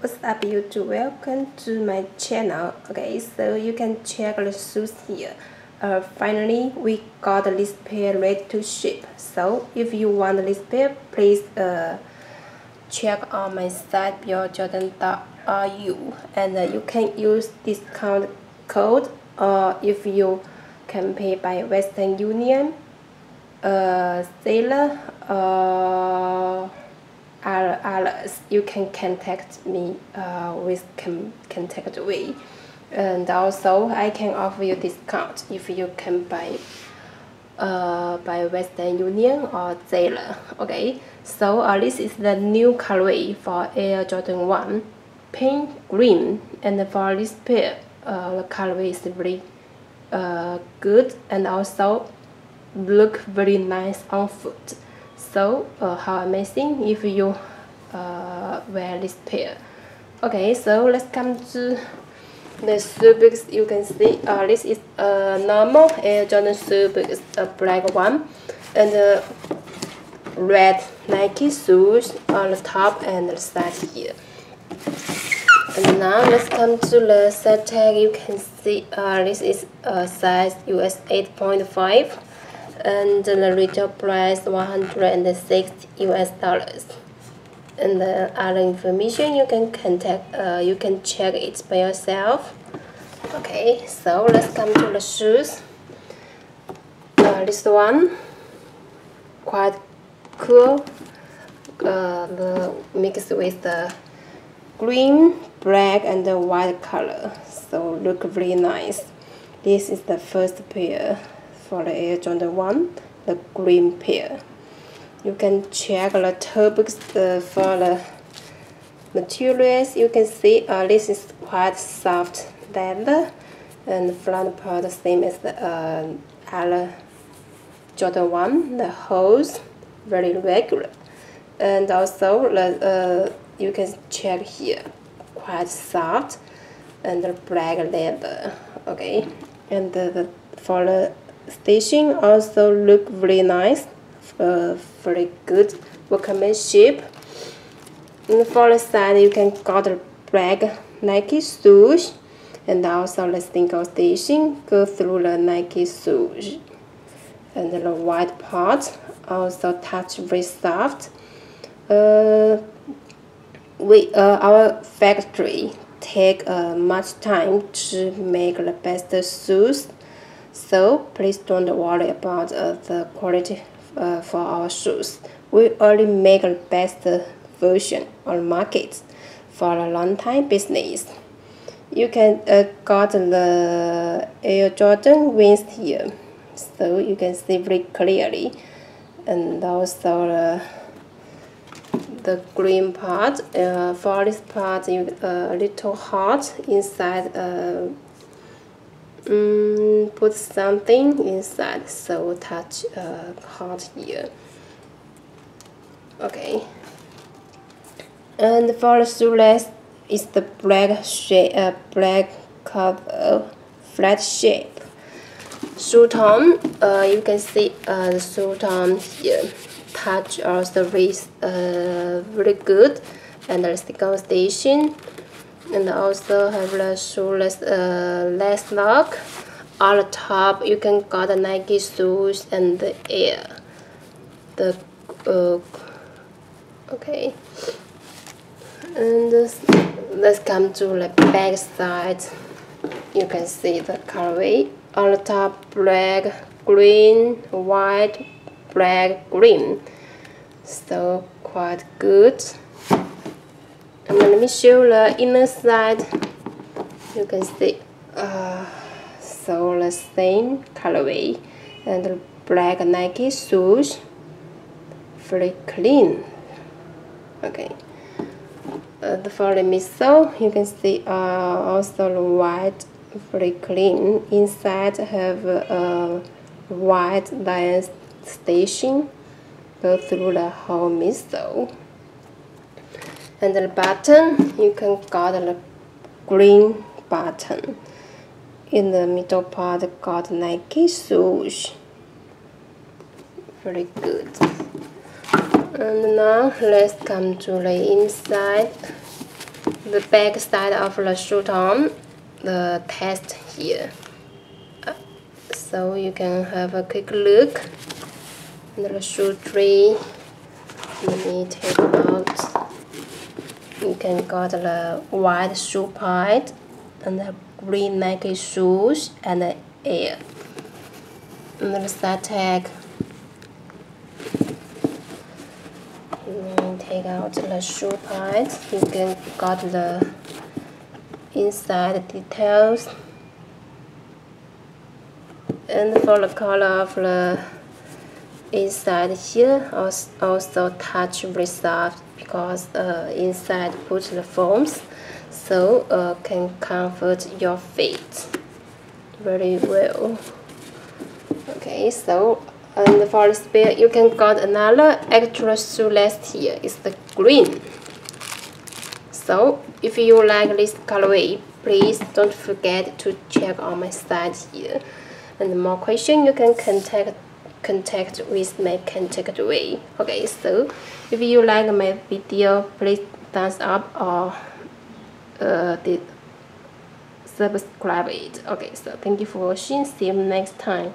What's up YouTube, welcome to my channel. Okay, so you can check the shoes here. Finally we got this pair ready to ship. So if you want this pair, please check on my site beyourjordan.ru, and you can use discount code, or if you can pay by Western Union, seller, others, you can contact me with contact way, and also I can offer you discount if you can buy by Western Union or seller. Okay, so this is the new colorway for Air Jordan 1, pink, green, and for this pair, the colorway is really good and also look very nice on foot. So how amazing if you wear this pair. Okay, so let's come to the shoe box. You can see this is a normal Air Jordan shoe box, a black one, and red Nike shoes on the top and the side here. And now let's come to the size tag. You can see this is a size US 8.5. And the retail price $160 US. And the other information you can contact, you can check it by yourself. Okay, so let's come to the shoes. This one quite cool. The mixed with the green, black, and the white color. So look really nice. This is the first pair for the Air Jordan 1, the green pair. You can check the topics for the materials. You can see this is quite soft leather, and the front part the same as the other Jordan 1, the holes very regular, and also the, you can check here, quite soft, and the black leather. Okay, and for the stitching also look very nice, very good workmanship. And for the side, you can got the black Nike shoes, and also the single stitching go through the Nike shoes, and the white part also touch very soft. Our factory take much time to make the best shoes. So please don't worry about the quality for our shoes. We only make the best version on market for a long time business. You can got the Air Jordan wings here, so you can see very clearly, and also the green part. For this part, you a little hot inside. Put something inside, so touch hot here. Okay, and for the shoelace is the black shape, black cover, flat shape. Shoe tone, you can see the shoe tone here. Touch also wrist really good, and the sticker station. And also have the shoeless lace lock. On the top, you can got the Nike shoes and the Air. The okay. And let's come to the back side. You can see the colorway. On the top, black, green, white, black, green. So quite good. And let me show the inner side. You can see so the same colorway, and the black Nike shoes, very clean. Okay, for the midsole, you can see also the white, very clean. Inside have a white lion stitching go through the whole midsole. And the button, you can got the green button. In the middle part, got Nike shoes. Very good. And now let's come to the inside. the back side of the shoe tom, the test here. So you can have a quick look. The shoe tray, let me take it out. You can got the white shoe part and the green Nike shoes and the Air. And the side tag. Let me take out the shoe part. You can got the inside details. And for the color of the inside here, also touch resolved because inside put the foams, so can comfort your feet very well. Okay, so and for the spare, you can got another extra shoelace here. It's the green. So if you like this colorway, please don't forget to check on my site here. And more question, you can contact with my contact way. Okay, so if you like my video, please thumbs up or subscribe it. Okay, so thank you for watching. See you next time.